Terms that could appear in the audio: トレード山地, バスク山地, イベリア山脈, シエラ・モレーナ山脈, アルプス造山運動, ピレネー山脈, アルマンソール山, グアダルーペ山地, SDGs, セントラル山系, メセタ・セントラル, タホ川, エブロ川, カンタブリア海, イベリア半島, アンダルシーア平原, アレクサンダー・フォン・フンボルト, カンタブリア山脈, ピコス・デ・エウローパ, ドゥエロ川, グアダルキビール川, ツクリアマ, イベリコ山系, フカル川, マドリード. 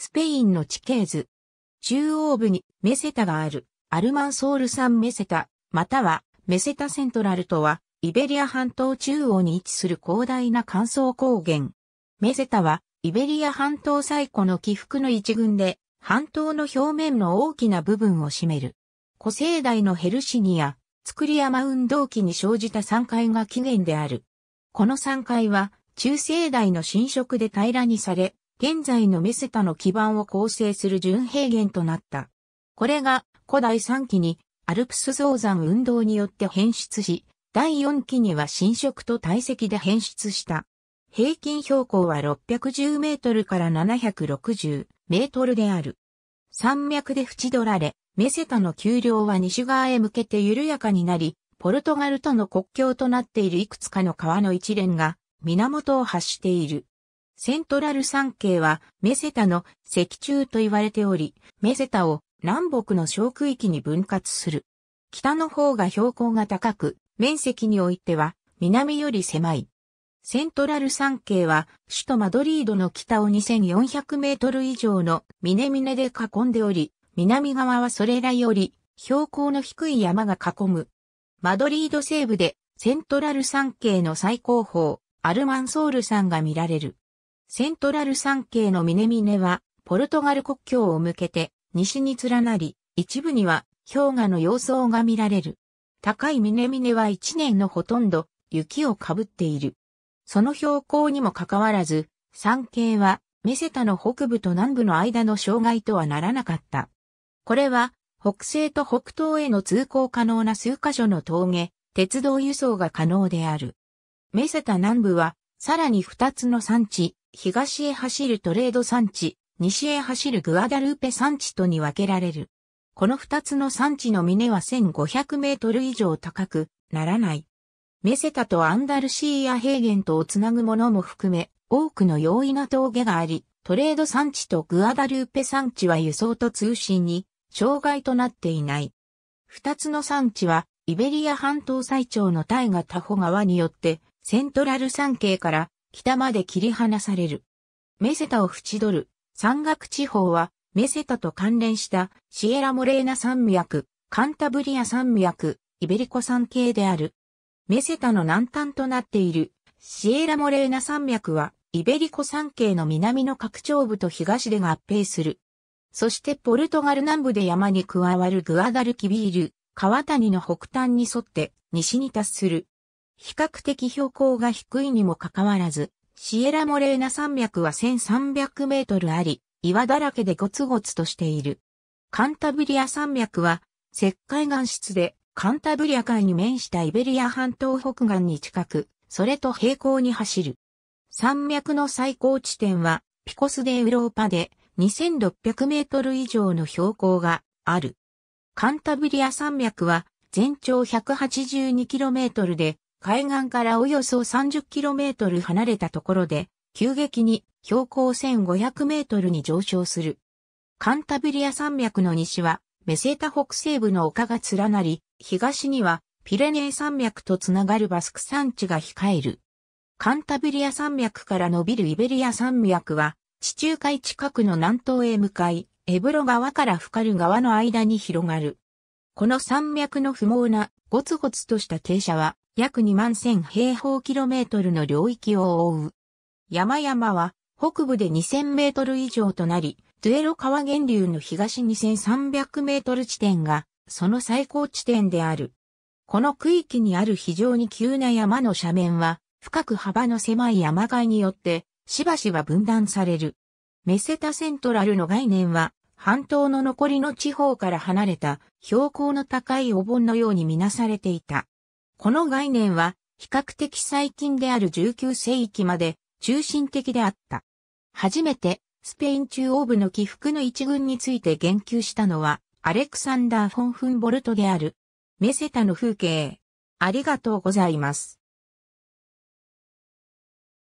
スペインの地形図。中央部にメセタがある、アルマンソール・サン・メセタ、またはメセタ・セントラルとは、イベリア半島中央に位置する広大な乾燥高原。メセタは、イベリア半島最古の起伏の一群で、半島の表面の大きな部分を占める。古生代のヘルシニア、ツクリアマ運動期に生じた山塊が起源である。この山塊は、中生代の浸食で平らにされ、現在のメセタの基盤を構成する準平原となった。これが古第3期にアルプス造山運動によって変質し、第4期には浸食と堆積で変質した。平均標高は610メートルから760メートルである。山脈で縁取られ、メセタの丘陵は西側へ向けて緩やかになり、ポルトガルとの国境となっているいくつかの川の一連が源を発している。セントラル山系はメセタの石柱と言われており、メセタを南北の小区域に分割する。北の方が標高が高く、面積においては南より狭い。セントラル山系は首都マドリードの北を2400メートル以上の峰々で囲んでおり、南側はそれらより標高の低い山が囲む。マドリード西部でセントラル山系の最高峰、アルマンソール山が見られる。セントラル山系の峰々は、ポルトガル国境を向けて、西に連なり、一部には、氷河の様相が見られる。高い峰々は一年のほとんど、雪をかぶっている。その標高にもかかわらず、山系は、メセタの北部と南部の間の障害とはならなかった。これは、北西と北東への通行可能な数カ所の峠、鉄道輸送が可能である。メセタ南部は、さらに二つの山地、東へ走るトレード山地、西へ走るグアダルーペ山地とに分けられる。この二つの山地の峰は1500メートル以上高くならない。メセタとアンダルシーア平原とをつなぐものも含め、多くの容易な峠があり、トレード山地とグアダルーペ山地は輸送と通信に障害となっていない。二つの山地は、イベリア半島最長の大河タホ川によって、セントラル山系から、北まで切り離される。メセタを縁取る山岳地方はメセタと関連したシエラモレーナ山脈、カンタブリア山脈、イベリコ山系である。メセタの南端となっているシエラモレーナ山脈はイベリコ山系の南の拡張部と東で合併する。そしてポルトガル南部で山に加わるグアダルキビール、川谷の北端に沿って西に達する。比較的標高が低いにもかかわらず、シエラモレーナ山脈は1300メートルあり、岩だらけでゴツゴツとしている。カンタブリア山脈は、石灰岩質で、カンタブリア海に面したイベリア半島北岸に近く、それと平行に走る。山脈の最高地点は、ピコス・デ・ウローパで、2600メートル以上の標高がある。カンタブリア山脈は、全長182kmで、海岸からおよそ30km離れたところで、急激に標高1500メートルに上昇する。カンタブリア山脈の西は、メセタ北西部の丘が連なり、東にはピレネー山脈とつながるバスク山地が控える。カンタブリア山脈から伸びるイベリア山脈は、地中海近くの南東へ向かい、エブロ川からフカル川の間に広がる。この山脈の不毛なゴツゴツとした傾斜は、約21000平方キロメートルの領域を覆う。山々は北部で2000メートル以上となり、ドゥエロ川源流の東2300メートル地点がその最高地点である。この区域にある非常に急な山の斜面は深く幅の狭い山塊によってしばしば分断される。メセタセントラルの概念は半島の残りの地方から離れた標高の高いお盆のようにみなされていた。この概念は比較的最近である19世紀まで中心的であった。初めてスペイン中央部の起伏の一群について言及したのはアレクサンダー・フォン・フンボルトである。メセタの風景。ありがとうございます。